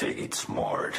Take it smart.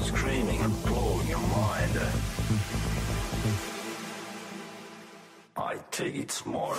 Screaming and blowing your mind. I take it smart.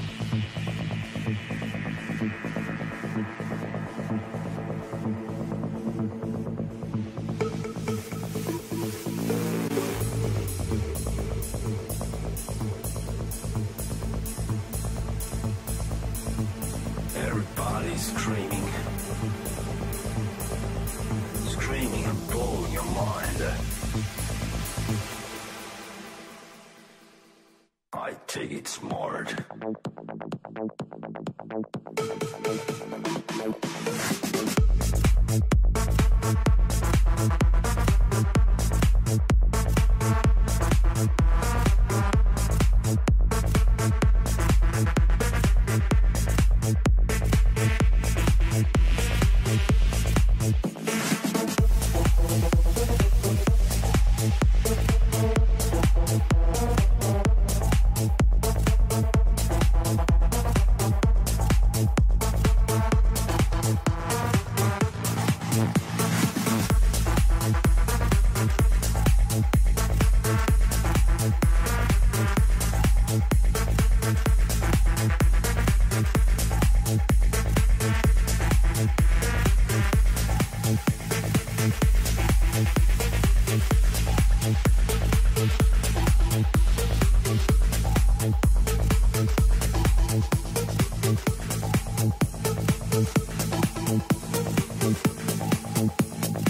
Screaming and blowing your mind. I take it smart.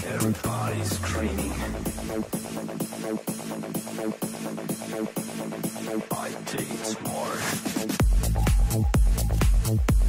Everybody's screaming. I take more.